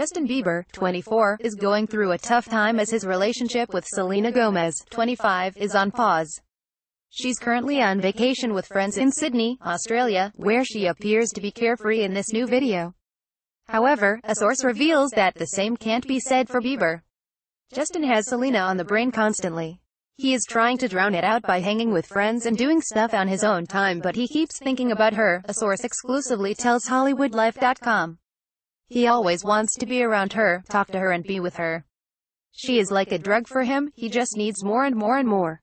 Justin Bieber, 24, is going through a tough time as his relationship with Selena Gomez, 25, is on pause. She's currently on vacation with friends in Sydney, Australia, where she appears to be carefree in this new video. However, a source reveals that the same can't be said for Bieber. Justin has Selena on the brain constantly. He is trying to drown it out by hanging with friends and doing stuff on his own time, but he keeps thinking about her, a source exclusively tells HollywoodLife.com. He always wants to be around her, talk to her and be with her. She is like a drug for him, he just needs more and more and more.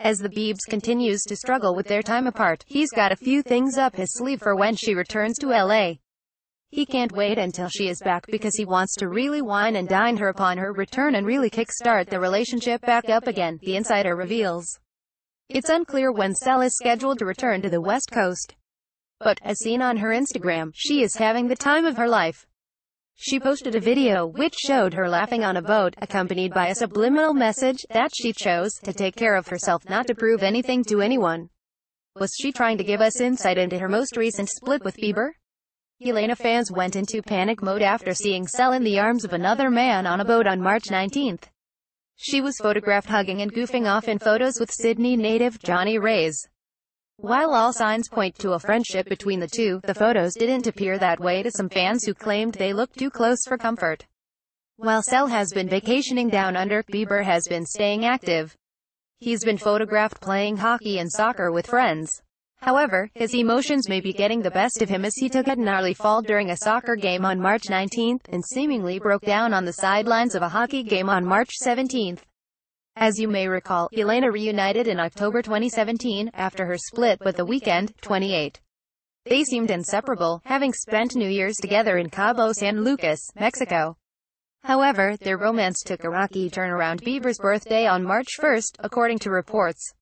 As the Biebs continues to struggle with their time apart, he's got a few things up his sleeve for when she returns to LA. He can't wait until she is back because he wants to really wine and dine her upon her return and really kickstart the relationship back up again, the insider reveals. It's unclear when Sel is scheduled to return to the West Coast. But, as seen on her Instagram, she is having the time of her life. She posted a video which showed her laughing on a boat, accompanied by a subliminal message that she chose to take care of herself, not to prove anything to anyone. Was she trying to give us insight into her most recent split with Bieber? Selena fans went into panic mode after seeing Sel in the arms of another man on a boat on March 19. She was photographed hugging and goofing off in photos with Sydney native Johnny Rays. While all signs point to a friendship between the two, the photos didn't appear that way to some fans who claimed they looked too close for comfort. While Sel has been vacationing down under, Bieber has been staying active. He's been photographed playing hockey and soccer with friends. However, his emotions may be getting the best of him as he took a gnarly fall during a soccer game on March 19 and seemingly broke down on the sidelines of a hockey game on March 17. As you may recall, Selena reunited in October 2017, after her split with The Weeknd, 28. They seemed inseparable, having spent New Year's together in Cabo San Lucas, Mexico. However, their romance took a rocky turn around Bieber's birthday on March 1, according to reports.